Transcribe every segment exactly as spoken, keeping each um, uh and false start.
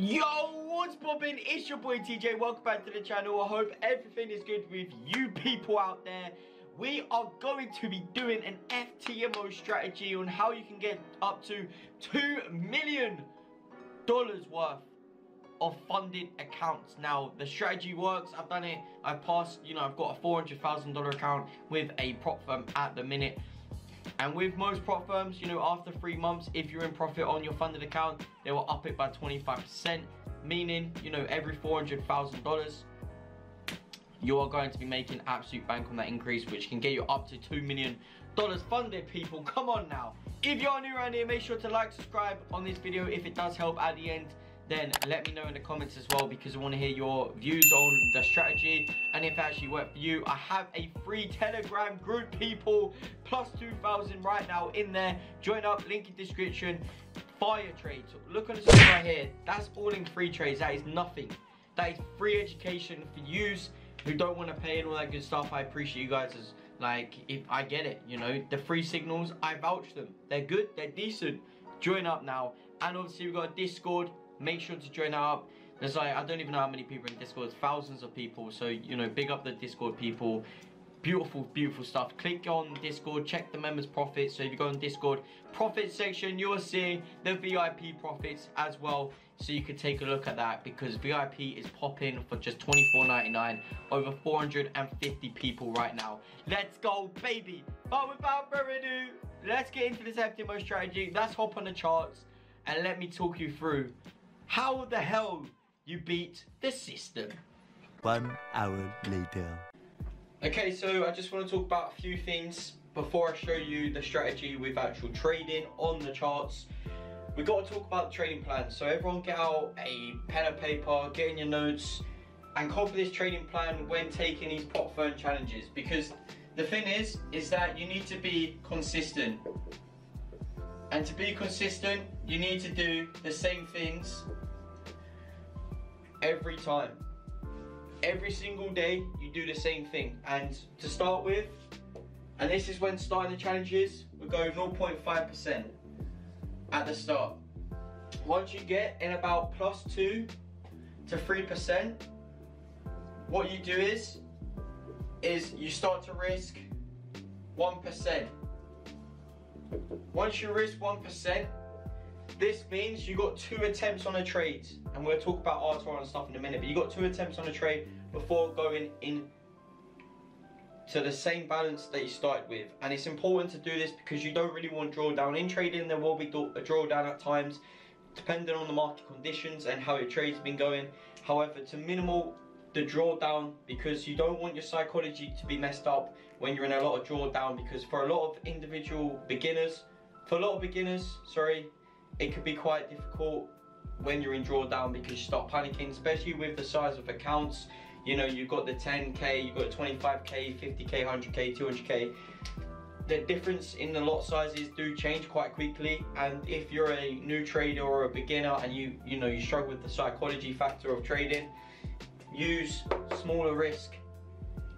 Yo, what's poppin'? It's your boy T J. Welcome back to the channel. I hope everything is good with you people out there. We are going to be doing an F T M O strategy on how you can get up to two million dollars worth of funded accounts. Now, the strategy works. I've done it. I passed, you know, I've got a four hundred thousand dollar account with a prop firm at the minute. And with most prop firms, you know, after three months, if you're in profit on your funded account, they will up it by twenty-five percent, meaning, you know, every four hundred thousand dollars, you are going to be making absolute bank on that increase, which can get you up to two million dollars funded, people. Come on now. If you are new around here, make sure to like, subscribe on this video. If it does help at the end, then let me know in the comments as well, because I want to hear your views on the strategy and if it actually worked for you. I have a free Telegram group, people, plus two thousand right now in there. Join up, link in description. Fire trades, look on the screen right here. That's all in free trades, that is nothing. That is free education for yous who don't want to pay and all that good stuff. I appreciate you guys, as like, if I get it, you know, the free signals, I vouch them. They're good, they're decent. Join up now. And obviously we've got Discord. Make sure to join our up. There's like, I don't even know how many people in Discord, thousands of people. So, you know, big up the Discord people. Beautiful, beautiful stuff. Click on Discord, check the members' profits. So if you go on Discord profit section, you'll see the V I P profits as well. So you can take a look at that, because V I P is popping for just twenty-four ninety-nine. Over four hundred fifty people right now. Let's go, baby. But without further ado, let's get into this F T M O strategy. Let's hop on the charts and let me talk you through how the hell you beat the system. One hour later. Okay, so I just want to talk about a few things before I show you the strategy with actual trading on the charts. We've got to talk about the trading plan. So everyone get out a pen and paper, get in your notes, and copy this trading plan when taking these prop firm challenges. Because the thing is, is that you need to be consistent. And to be consistent, you need to do the same things every time. Every single day, you do the same thing. And to start with, and this is when starting the challenges, we go zero point five percent at the start. Once you get in about plus two to three percent, what you do is, is you start to risk one percent. Once you risk one percent, this means you got two attempts on a trade. And we'll talk about R two R and stuff in a minute, but you got two attempts on a trade before going in to the same balance that you started with. And it's important to do this because you don't really want drawdown. In trading, there will be a drawdown at times, depending on the market conditions and how your trade's been going. However, to minimal the drawdown, because you don't want your psychology to be messed up when you're in a lot of drawdown, because for a lot of individual beginners, for a lot of beginners, sorry, it could be quite difficult when you're in drawdown, because you start panicking, especially with the size of accounts. You know, you've got the ten K, you've got twenty-five K, fifty K, one hundred K, two hundred K. The difference in the lot sizes do change quite quickly, and if you're a new trader or a beginner and you, you know, you struggle with the psychology factor of trading, use smaller risk.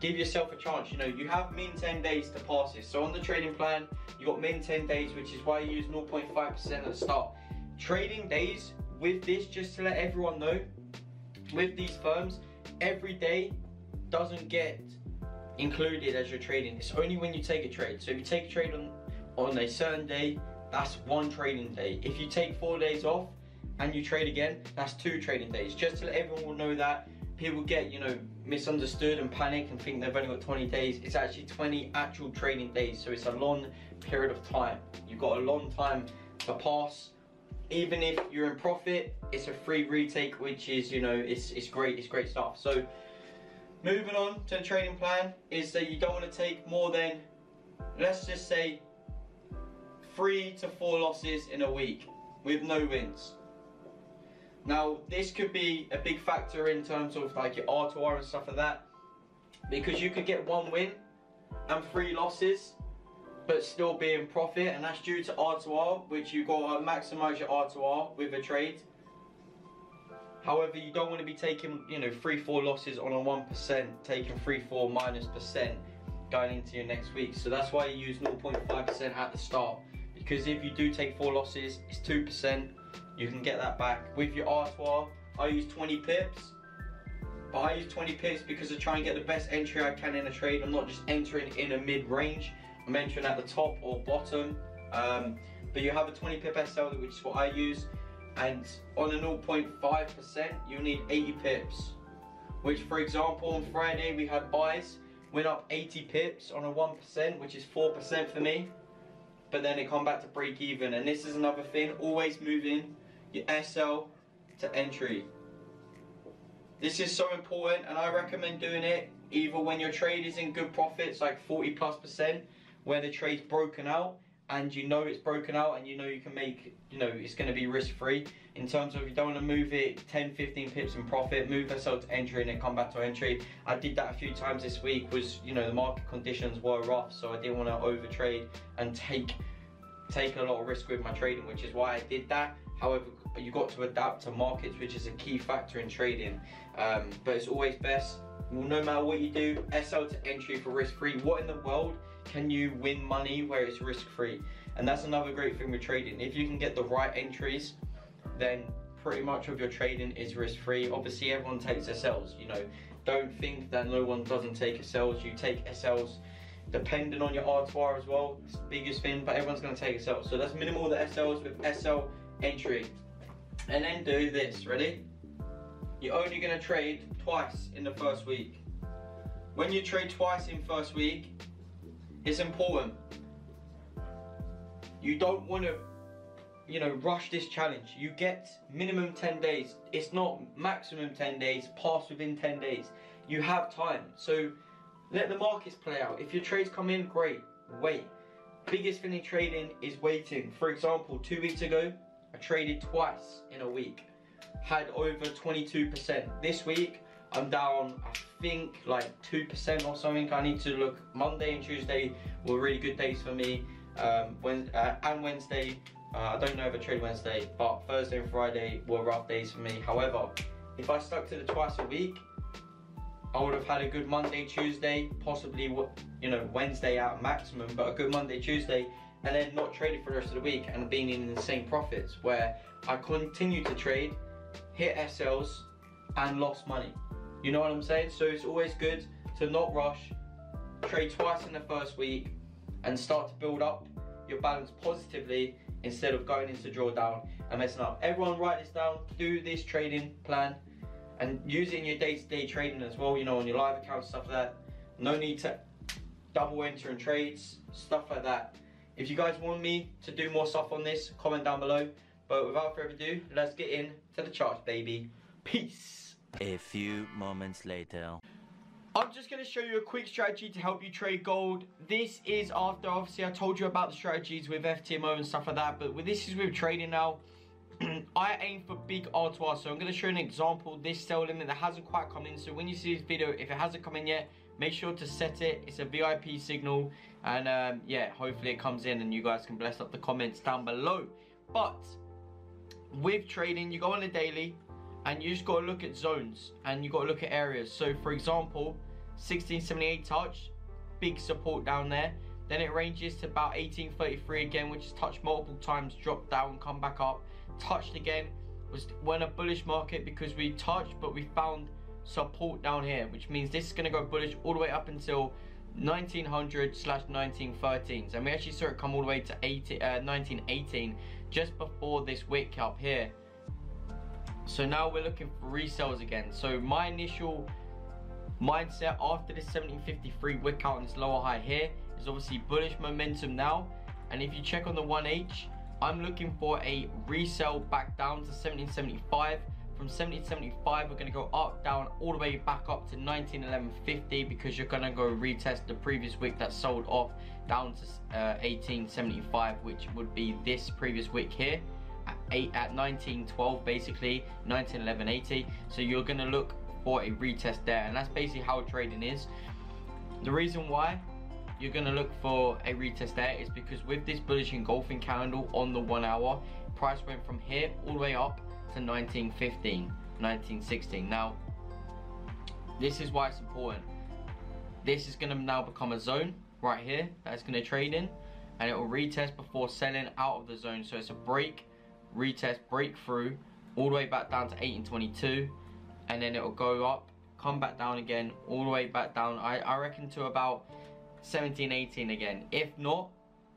Give yourself a chance. You know, you have min ten days to pass this. So on the trading plan, you got min ten days, which is why you use zero point five percent at the start. Trading days with this, just to let everyone know, with these firms, every day doesn't get included as you're trading. It's only when you take a trade. So if you take a trade on, on a certain day, that's one trading day. If you take four days off and you trade again, that's two trading days. Just to let everyone will know that. People get, you know, misunderstood and panic and think they've only got twenty days. It's actually twenty actual trading days, so it's a long period of time. You've got a long time to pass. Even if you're in profit, it's a free retake, which is, you know, it's it's great, it's great stuff. So moving on to the trading plan is that you don't want to take more than, let's just say, three to four losses in a week with no wins. Now, this could be a big factor in terms of like your R two R and stuff like that, because you could get one win and three losses but still be in profit, and that's due to R two R, which you've got to maximize your R two R with a trade. However, you don't want to be taking, you know, three, four losses on a one percent, taking three, four minus percent going into your next week. So that's why you use zero point five percent at the start, because if you do take four losses, it's two percent. you can get that back. With your R two R, I use twenty pips, but I use twenty pips because I try and get the best entry I can in a trade. I'm not just entering in a mid-range, I'm entering at the top or bottom. Um, but you have a twenty pip S L, which is what I use, and on a zero point five percent you need eighty pips, which, for example, on Friday we had buys, went up eighty pips on a one percent, which is four percent for me, but then they come back to break even. And this is another thing, always moving your S L to entry. This is so important, and I recommend doing it either when your trade is in good profits, like forty plus percent, where the trade's broken out and you know it's broken out and you know you can make, you know, it's going to be risk free. In terms of, you don't want to move it ten fifteen pips in profit, move yourself to entry and then come back to entry. I did that a few times this week. Was, you know, the market conditions were rough, so I didn't want to overtrade and take take a lot of risk with my trading, which is why I did that. However, you got to adapt to markets, which is a key factor in trading. Um, but it's always best, well, no matter what you do, S L to entry for risk free. What in the world can you win money where it's risk free? And that's another great thing with trading. If you can get the right entries, then pretty much of your trading is risk free. Obviously, everyone takes S Ls, you know. Don't think that no one doesn't take S Ls. You take S Ls depending on your R two R as well. It's the biggest thing, but everyone's gonna take S Ls. So that's minimal the S Ls with S L entry. And then do this, ready? You're only gonna trade twice in the first week. When you trade twice in first week, it's important. You don't want to, you know, rush this challenge. You get minimum ten days. It's not maximum ten days, pass within ten days. You have time. So let the markets play out. If your trades come in, great, wait. Biggest thing in trading is waiting. For example, two weeks ago, I traded twice in a week. Had over twenty-two percent. This week, I'm down, I think, like two percent or something. I need to look. Monday and Tuesday were really good days for me. Um, when, uh, and Wednesday, uh, I don't know if I trade Wednesday, but Thursday and Friday were rough days for me. However, if I stuck to the twice a week, I would have had a good Monday, Tuesday, possibly, you know, Wednesday at maximum, but a good Monday, Tuesday, and then not traded for the rest of the week and being in the same profits, where I continued to trade, hit S Ls, and lost money. You know what I'm saying? So it's always good to not rush, trade twice in the first week, and start to build up your balance positively instead of going into drawdown and messing up. Everyone write this down, do this trading plan, and use it in your day-to-day trading as well, you know, on your live accounts, stuff like that. No need to double enter in trades, stuff like that. If you guys want me to do more stuff on this, comment down below. But without further ado, let's get in to the charts, baby. Peace. A few moments later. I'm just going to show you a quick strategy to help you trade gold. This is after, obviously, I told you about the strategies with F T M O and stuff like that, but with, this is with trading now. I aim for big R two R, so I'm going to show you an example, this sell limit that hasn't quite come in. So when you see this video, if it hasn't come in yet, make sure to set it. It's a V I P signal, and um, yeah, hopefully it comes in and you guys can bless up the comments down below. But with trading, you go on a daily, and you just got to look at zones and you got to look at areas. So for example, sixteen seventy-eight touch, big support down there. Then it ranges to about eighteen thirty-three again, which is touched multiple times, dropped down, come back up, touched again. Was when a bullish market because we touched, but we found support down here, which means this is going to go bullish all the way up until nineteen hundred slash nineteen thirteens, and we actually saw it come all the way to nineteen eighteen just before this wick up here. So now we're looking for resells again. So my initial mindset after this seventeen fifty-three wick out and this lower high here is obviously bullish momentum now. And if you check on the one H, I'm looking for a resell back down to seventeen seventy-five. From seventeen seventy-five, we're gonna go up, down, all the way back up to nineteen eleven fifty, because you're gonna go retest the previous wick that sold off down to uh, eighteen seventy-five, which would be this previous wick here. Eight at nineteen twelve, basically nineteen eleven eighty. So you're gonna look for a retest there, and that's basically how trading is. The reason why you're gonna look for a retest there is because with this bullish engulfing candle on the one hour, price went from here all the way up to nineteen fifteen nineteen sixteen. Now this is why it's important. This is gonna now become a zone right here that's gonna trade in, and it will retest before selling out of the zone. So it's a break retest, breakthrough, all the way back down to eighteen twenty-two, and then it'll go up, come back down again, all the way back down, I, I reckon to about seventeen eighteen again. If not,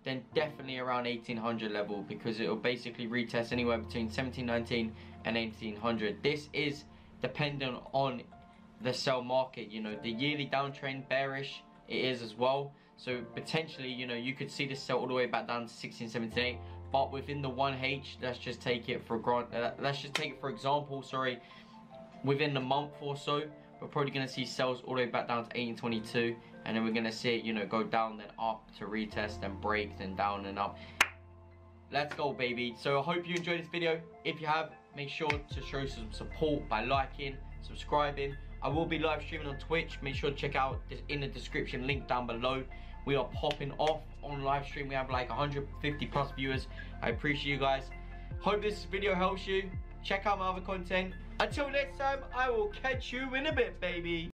then definitely around eighteen hundred level, because it'll basically retest anywhere between seventeen nineteen and eighteen hundred. This is dependent on the sell market, you know, the yearly downtrend, bearish it is as well. So potentially, you know, you could see this sell all the way back down to sixteen seventy-eight, but within the one H, let's just take it for grant, uh, let's just take it for example, sorry, within the month or so, we're probably going to see sells all the way back down to eighteen twenty-two, and then we're going to see it, you know, go down, then up to retest, then break, then down and up. Let's go, baby. So I hope you enjoyed this video. If you have, make sure to show some support by liking, subscribing. I will be live streaming on Twitch. Make sure to check out this in the description, link down below. We are popping off on live stream. We have like one hundred fifty plus viewers. I appreciate you guys. Hope this video helps you. Check out my other content. Until next time, I will catch you in a bit, baby.